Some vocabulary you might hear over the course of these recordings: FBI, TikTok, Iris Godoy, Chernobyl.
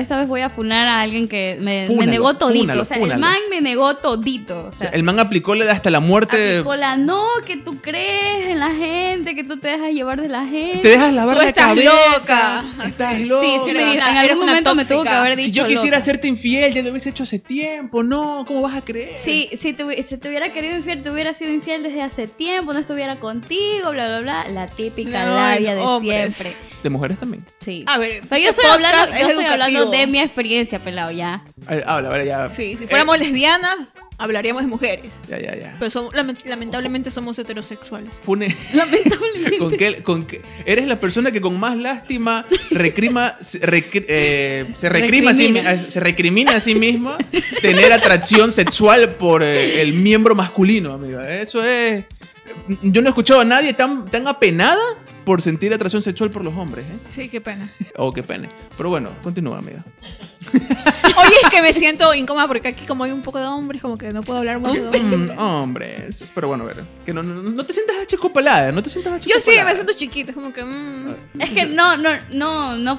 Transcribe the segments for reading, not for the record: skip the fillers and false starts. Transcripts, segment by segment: Esta vez voy a funar a alguien que me negó todito. Fúnalo, o sea, fúnalo. El man me negó todito. O sea, el man aplicó hasta la muerte. Aplicó no, que tú crees en la gente, que tú te dejas llevar de la gente. Te dejas lavar la cabeza. Loca. Estás loca. Sí, sí, en algún momento me tuvo que haber dicho. Si yo quisiera hacerte infiel, ya lo hubiese hecho hace tiempo. No, ¿cómo vas a creer? Sí, si te hubiera querido infiel, te hubiera sido infiel desde hace tiempo, no estuviera contigo, bla, bla, bla. La típica labia de siempre. De mujeres también. Sí. A ver, pero yo estoy hablando de mi experiencia, pelado, ya. Ahora ya. Sí, si fuéramos lesbianas, hablaríamos de mujeres. Ya. Pero lamentablemente somos heterosexuales. Lamentablemente. ¿Con qué? Eres la persona que con más lástima se recrimina a sí misma tener atracción sexual por el miembro masculino, amiga. Eso es... Yo no he escuchado a nadie tan apenada por sentir atracción sexual por los hombres, ¿eh? Sí, qué pena. Oh, qué pena. Pero bueno, continúa, amiga. Oye, es que me siento incómoda porque aquí como hay un poco de hombres, como que no puedo hablar mucho de hombres. Hombres. Pero bueno, a ver, que no te sientas achicopalada, Yo sí, me siento chiquita, como que... Es que no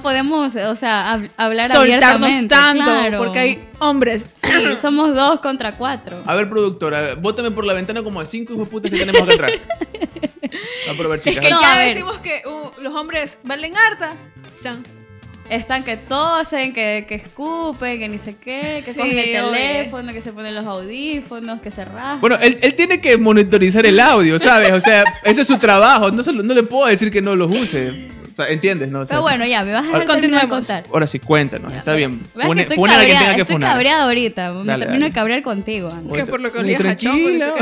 podemos, o sea, hablar abiertamente. Soltarnos tanto, claro. Porque hay hombres. Sí, somos 2 contra 4. A ver, productora, bótame por la ventana como a 5 hijos putas que tenemos acá atrás. A probar, chicas. Es que ya decimos que los hombres valen harta. Están que tosen, que escupen, que ni sé qué, que cogen el teléfono, que se ponen los audífonos, que se rasgan. Bueno, él tiene que monitorizar el audio, ¿sabes? O sea, ese es su trabajo. No le puedo decir que no los use. O sea, ¿entiendes? No, o sea, pero bueno, ya, me vas a dejar contar. Ahora sí, cuéntanos, ya, está bien. Fune a la que tenga que funar. Estoy cabreada ahorita, me termino de cabrear contigo. Anda. Que por lo que olías a tranquila.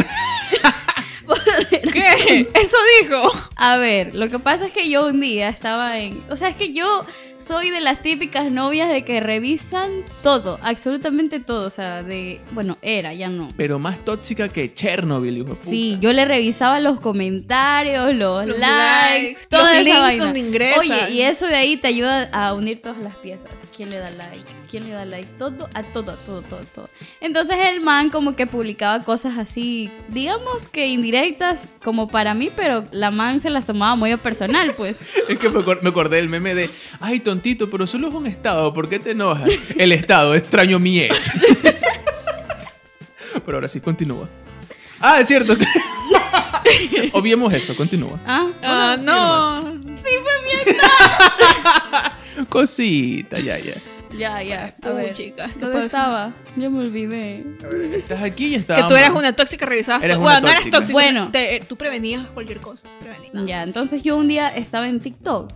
¿Qué? Eso dijo. A ver, lo que pasa es que yo un día estaba en... O sea, es que yo soy de las típicas novias de que revisan todo, absolutamente todo. O sea, Bueno, era, ya no. Pero más tóxica que Chernobyl, hijo de puta. Sí, yo le revisaba los comentarios, los likes, toda los links vaina. Donde ingresan. Oye, y eso de ahí te ayuda a unir todas las piezas. ¿Quién le da like? ¿Quién le da like? Todo. Entonces el man como que publicaba cosas así, digamos que indirectas como para mí, pero la man se las tomaba muy personal, pues. Es que me acordé del meme de, ay, tontito, pero solo es un estado, ¿por qué te enojas? El estado, extraño mi ex. Pero ahora sí, continúa. Ah, es cierto. Obviemos eso, continúa. No. Sí, fue mi estado. Cosita, ya. Ya. Uy, chicas, ¿dónde estaba? Yo me olvidé. A ver, estás aquí y estábamos. Que tú eras una tóxica, revisabas todo. Bueno, no eras tóxica. Bueno, tú prevenías cualquier cosa. Ya, entonces yo un día estaba en TikTok.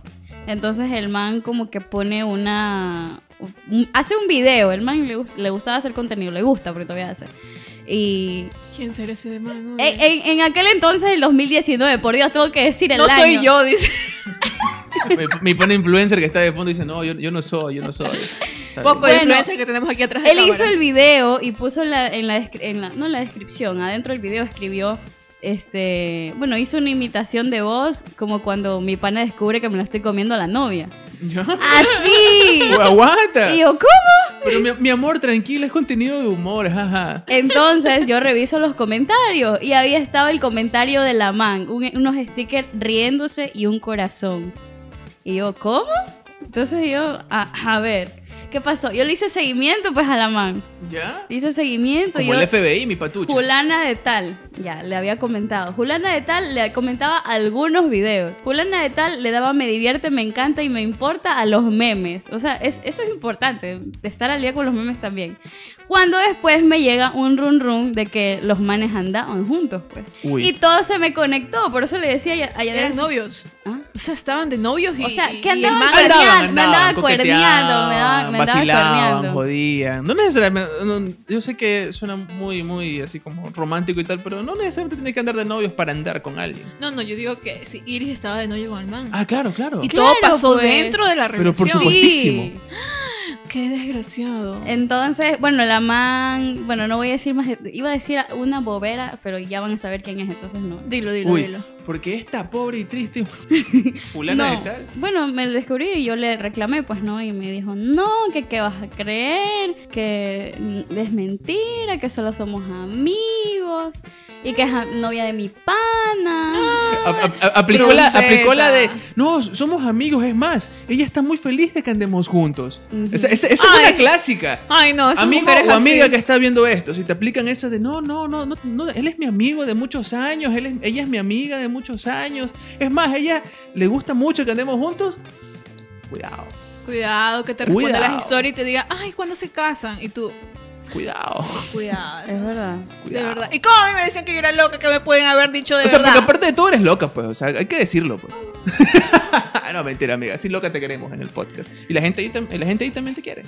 Entonces el man como que pone hace un video. El man le gustaba hacer contenido, le gusta porque todavía hace. Y... ¿Quién será ese de man? En aquel entonces, el 2019, por Dios, tengo que decir el año. No soy yo, dice... Mi pana influencer que está de fondo dice, no, yo no soy. Poco de influencer que tenemos aquí atrás de cámara. Él hizo el video y puso en la descripción, adentro del video escribió, bueno, hizo una imitación de voz como cuando mi pana descubre que me la estoy comiendo a la novia. ¡Así! ¡Aguanta! Y yo, ¿cómo? Pero mi amor, tranquila, es contenido de humor, jaja. Entonces yo reviso los comentarios y había estado el comentario de la man, unos stickers riéndose y un corazón. Y yo, ¿cómo? Entonces yo, a ver, ¿qué pasó? Yo le hice seguimiento, pues, a la man. ¿Ya? Le hice seguimiento. Como el FBI, mi patucha. Fulana de tal, ya, le había comentado. Fulana de tal le comentaba algunos videos. Fulana de tal le daba me divierte, me encanta y me importa a los memes. O sea, eso es importante, estar al día con los memes también. Cuando después me llega un run run de que los manes andaban juntos, pues. Uy. Y todo se me conectó, por eso le decía allá de... ¿Eran novios? ¿Ah? O sea, estaban de novios y... O sea, que andaban cuerneando, vacilaban, jodían. No necesariamente... yo sé que suena muy, muy así como romántico y tal, pero no necesariamente tienes que andar de novios para andar con alguien. No, yo digo que si Iris estaba de novio con el man. Ah, claro. Y claro, todo pasó pues, dentro de la relación. Pero por supuestísimo. Sí. Qué desgraciado. Entonces, bueno, la man... Bueno, no voy a decir más... Iba a decir una bobera, pero ya van a saber quién es, entonces no. Dilo. Uy, porque esta pobre y triste fulana de tal. Bueno, me descubrí y yo le reclamé, pues, ¿no? Y me dijo, no, que qué vas a creer, que es mentira, que solo somos amigos y que es novia de mi pana. Aplicó la de, no, somos amigos, es más, ella está muy feliz de que andemos juntos. Esa es una clásica. Ay, no, esa mujer es así. Amiga que está viendo esto, si te aplican esa de, no, él es mi amigo de muchos años, ella es mi amiga de muchos años, es más, a ella le gusta mucho que andemos juntos. Cuidado. Cuidado, que te responda las historias y te diga, ay, ¿cuándo se casan? Y tú... Cuidado. Cuidado. Es verdad. Cuidado. De verdad. ¿Y cómo a mí me decían que yo era loca? Que me pueden haber dicho de verdad. O sea, porque aparte de todo eres loca, pues. O sea, hay que decirlo, pues. No, mentira, amiga. Así loca te queremos en el podcast. Y la gente ahí también te quiere.